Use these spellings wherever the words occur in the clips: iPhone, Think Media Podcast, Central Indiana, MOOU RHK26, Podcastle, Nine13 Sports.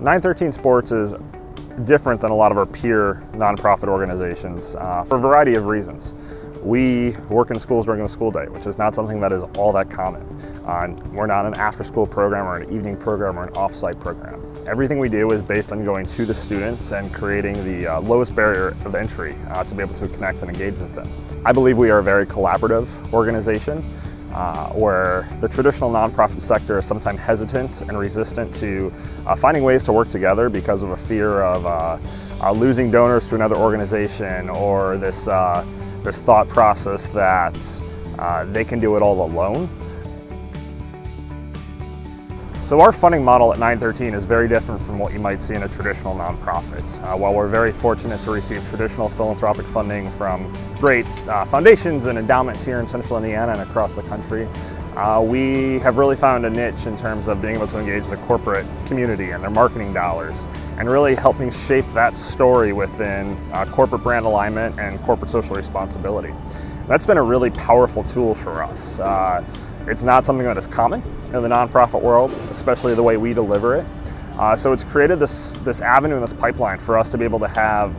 Nine13 Sports is different than a lot of our peer nonprofit organizations for a variety of reasons. We work in schools during the school day, which is not something that is all that common. We're not an after-school program or an evening program or an off-site program. Everything we do is based on going to the students and creating the lowest barrier of entry to be able to connect and engage with them. I believe we are a very collaborative organization where the traditional nonprofit sector is sometimes hesitant and resistant to finding ways to work together because of a fear of losing donors to another organization, or this thought process that they can do it all alone. So our funding model at Nine13 is very different from what you might see in a traditional nonprofit. While we're very fortunate to receive traditional philanthropic funding from great foundations and endowments here in Central Indiana and across the country, we have really found a niche in terms of being able to engage the corporate community and their marketing dollars, and really helping shape that story within corporate brand alignment and corporate social responsibility. That's been a really powerful tool for us. It's not something that is common in the nonprofit world, especially the way we deliver it. So it's created this avenue and this pipeline for us to be able to have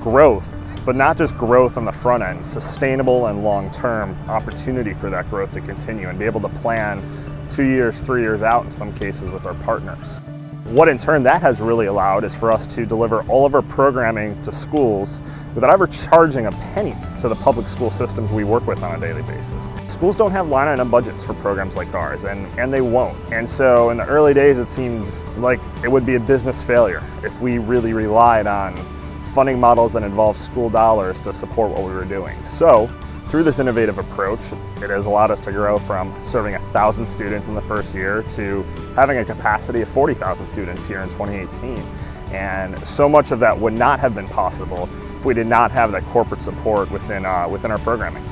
growth, but not just growth on the front end, sustainable and long-term opportunity for that growth to continue, and be able to plan 2 years, 3 years out in some cases with our partners. What in turn that has really allowed is for us to deliver all of our programming to schools without ever charging a penny to the public school systems we work with on a daily basis. Schools don't have line item budgets for programs like ours, and they won't. And so in the early days, it seems like it would be a business failure if we really relied on funding models that involve school dollars to support what we were doing. So through this innovative approach, it has allowed us to grow from serving 1,000 students in the first year to having a capacity of 40,000 students here in 2018. And so much of that would not have been possible if we did not have that corporate support within our programming.